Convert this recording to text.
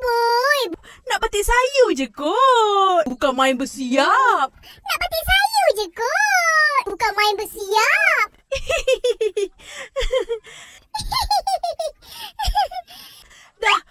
Boy. Nak petik sayur je kot. Bukan main bersiap. Nak petik sayur je kot. Bukan main bersiap. Dah,